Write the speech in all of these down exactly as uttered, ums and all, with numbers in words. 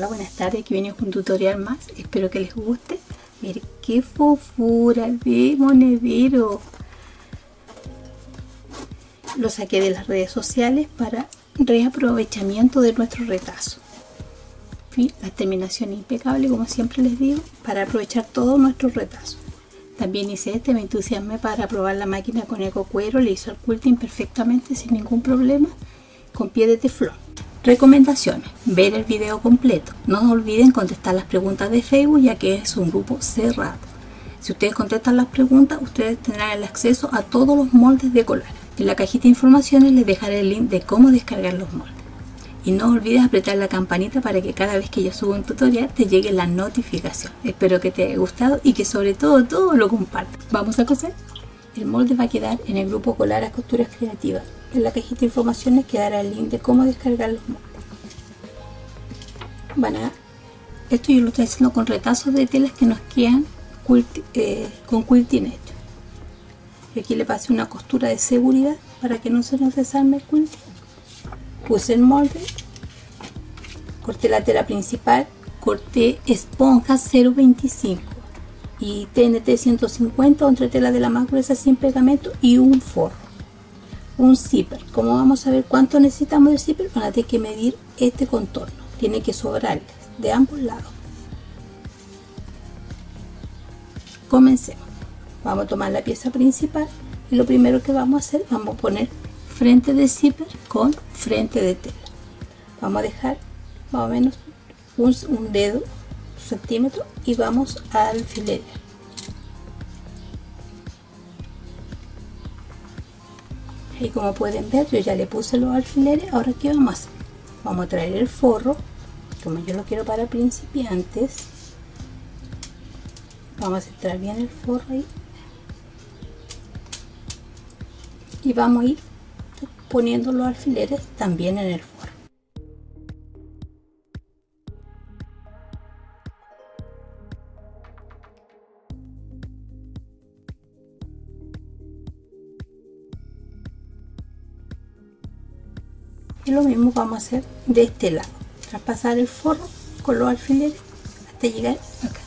Hola, buenas tardes, aquí venimos con un tutorial más, espero que les guste. Miren qué fofura de monedero. Lo saqué de las redes sociales para reaprovechamiento de nuestro retazo. En fin, la terminación es impecable, como siempre les digo, para aprovechar todo nuestro retazo. También hice este, me entusiasmé para probar la máquina con ecocuero, le hizo el quilting perfectamente, sin ningún problema, con pie de teflón. Recomendaciones: ver el video completo, no olviden contestar las preguntas de Facebook, ya que es un grupo cerrado. Si ustedes contestan las preguntas, ustedes tendrán el acceso a todos los moldes de colar. En la cajita de informaciones les dejaré el link de cómo descargar los moldes, y no olvides apretar la campanita para que cada vez que yo suba un tutorial te llegue la notificación. Espero que te haya gustado y que sobre todo todo lo compartas. Vamos a coser. El molde va a quedar en el grupo Colar a Costuras Creativas. En la cajita de informaciones quedará el link de cómo descargar los moldes. Van a, esto yo lo estoy haciendo con retazos de telas que nos quedan quilti, eh, con quilting hecho. Yo aquí le pasé una costura de seguridad para que no se nos desarme el quilting. Puse el molde, corté la tela principal, corté esponja cero punto veinticinco y T N T ciento cincuenta, entre tela de la más gruesa sin pegamento, y un forro, un zipper. Como vamos a ver cuánto necesitamos del zipper, van a tener que medir este contorno, tiene que sobrarles de ambos lados. Comencemos. Vamos a tomar la pieza principal y lo primero que vamos a hacer, vamos a poner frente de zipper con frente de tela. Vamos a dejar más o menos un, un dedo, centímetro, y vamos a alfilerar. Y como pueden ver, yo ya le puse los alfileres. Ahora, ¿qué vamos a hacer? Vamos a traer el forro, como yo lo quiero para principiantes. Vamos a centrar bien el forro ahí y vamos a ir poniendo los alfileres también en el forro. Y lo mismo vamos a hacer de este lado, traspasar el forro con los alfileres hasta llegar acá.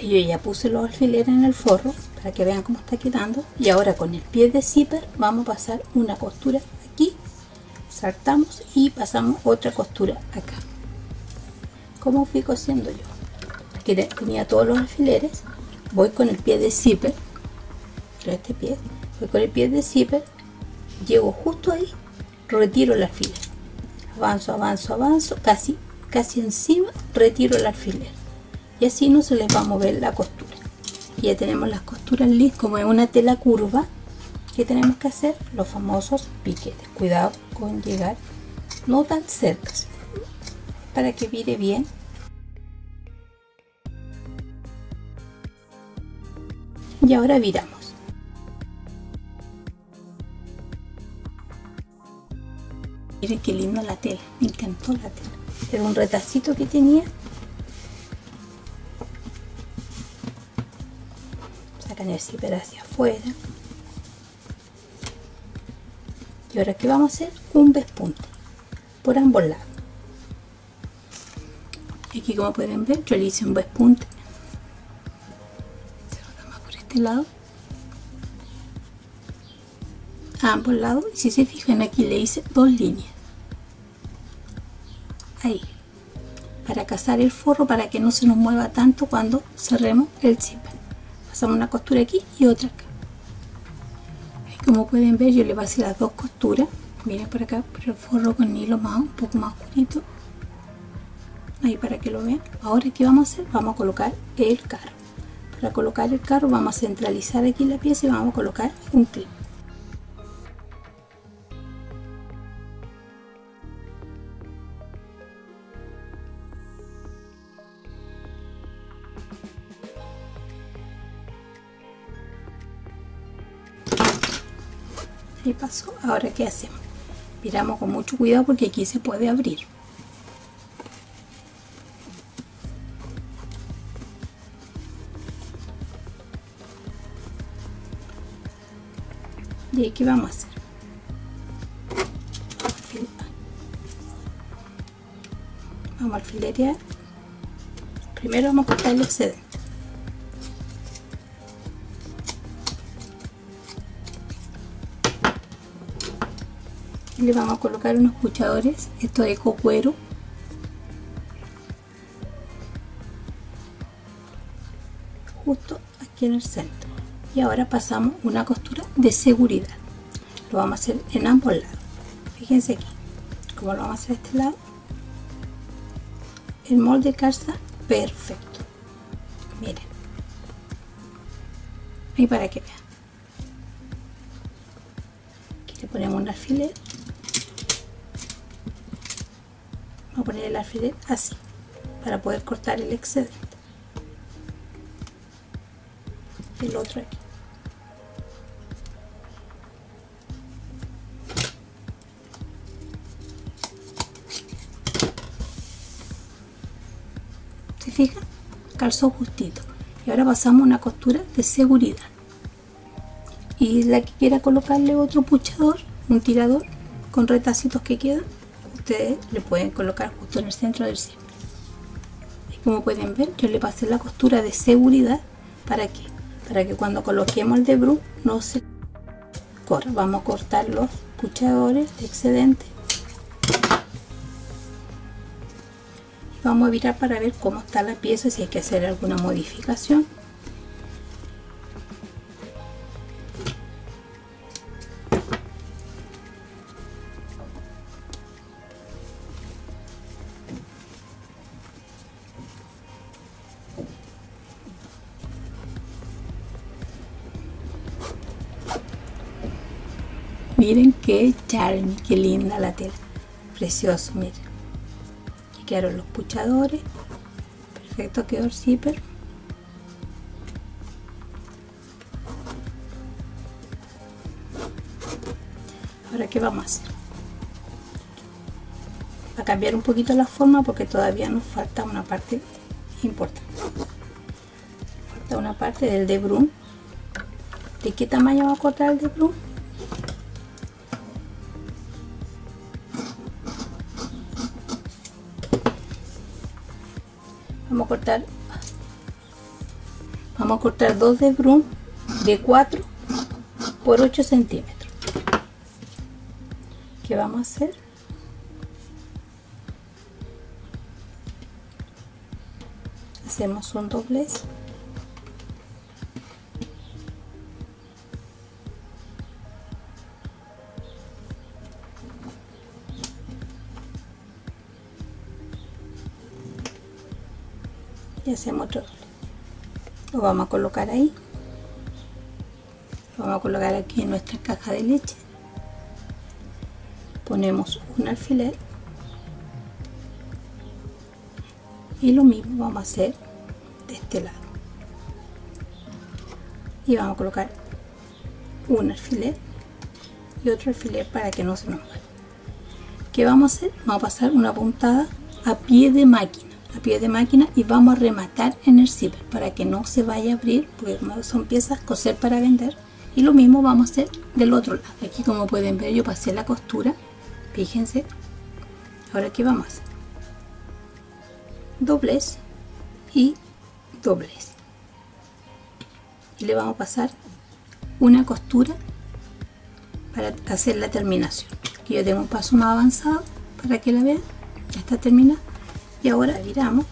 Y yo ya puse los alfileres en el forro para que vean cómo está quedando. Y ahora con el pie de zipper vamos a pasar una costura aquí, saltamos y pasamos otra costura acá. Como fui cosiendo yo, que tenía todos los alfileres, voy con el pie de zipper, este pie, voy con el pie de zipper, llego justo ahí, retiro el alfiler, avanzo, avanzo, avanzo, casi, casi encima, retiro el alfiler, y así no se les va a mover la costura. Y ya tenemos las costuras listas. Como es una tela curva, que tenemos que hacer los famosos piquetes. Cuidado con llegar no tan cerca, para que vire bien. Y ahora viramos. Miren qué linda la tela, me encantó la tela. Era un retacito que tenía. Sacan el zipper hacia afuera. Y ahora que vamos a hacer un despunte por ambos lados. Aquí, como pueden ver, yo le hice un despunte. Se lo damos por este lado. A ambos lados. Y si se fijan, aquí le hice dos líneas ahí para cazar el forro, para que no se nos mueva tanto cuando cerremos el zipper. Pasamos una costura aquí y otra acá. Y como pueden ver, yo le pasé las dos costuras. Miren por acá, pero el forro con hilo más un poco más oscurito ahí, para que lo vean. Ahora, ¿qué vamos a hacer? Vamos a colocar el carro. Para colocar el carro vamos a centralizar aquí la pieza y vamos a colocar un clip. Y pasó. Ahora, ¿qué hacemos? Viramos con mucho cuidado porque aquí se puede abrir. Y aquí vamos a hacer vamos a alfilerear. Primero vamos a cortar el excedente. Le vamos a colocar unos puchadores, esto de cocuero. Justo aquí en el centro. Y ahora pasamos una costura de seguridad. Lo vamos a hacer en ambos lados. Fíjense aquí, como lo vamos a hacer de este lado, el molde calza perfecto. Miren, y para que vean, aquí le ponemos un alfiler. Vamos a poner el alfiler así para poder cortar el excedente. El otro aquí. ¿Se fijan? Calzó justito. Y ahora pasamos una costura de seguridad. Y la que quiera colocarle otro puchador, un tirador con retacitos que quedan, ustedes le pueden colocar justo en el centro del cierre. Y como pueden ver, yo le pasé la costura de seguridad para que para que cuando coloquemos el debrú no se corra. Vamos a cortar los puchadores de excedente y vamos a virar para ver cómo está la pieza, si hay que hacer alguna modificación. Miren qué charme, qué linda la tela, precioso, miren. Aquí quedaron los puchadores, perfecto quedó el zipper. Ahora qué vamos a hacer, va a cambiar un poquito la forma porque todavía nos falta una parte importante. Falta una parte del debrú. ¿De qué tamaño va a cortar el debrú? Vamos a cortar, vamos a cortar dos debrú de cuatro por ocho centímetros. ¿Qué vamos a hacer? Hacemos un doblez. Y hacemos otro doble. Lo vamos a colocar ahí. Lo vamos a colocar aquí en nuestra caja de leche. Ponemos un alfiler. Y lo mismo vamos a hacer de este lado. Y vamos a colocar un alfiler y otro alfiler para que no se nos vaya. ¿Qué vamos a hacer? Vamos a pasar una puntada a pie de máquina. A pie de máquina y vamos a rematar en el zipper para que no se vaya a abrir, porque son piezas coser para vender. Y lo mismo vamos a hacer del otro lado. Aquí, como pueden ver, yo pasé la costura, fíjense. Ahora aquí vamos a hacer doblez y doblez, y le vamos a pasar una costura para hacer la terminación. Aquí yo tengo un paso más avanzado para que la vean, ya está terminada. Y ahora viramos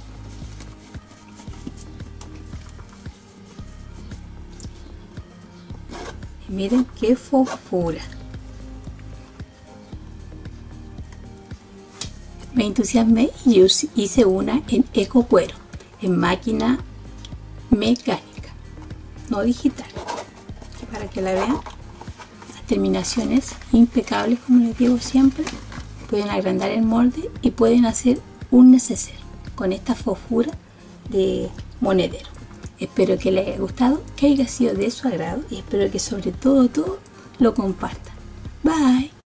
y miren qué fofura. Me entusiasmé y yo hice una en eco cuero, en máquina mecánica, no digital, para que la vean. Las terminaciones impecables, como les digo siempre. Pueden agrandar el molde y pueden hacer un neceser con esta fofura de monedero. Espero que les haya gustado, que haya sido de su agrado, y espero que sobre todo todo lo compartan. Bye.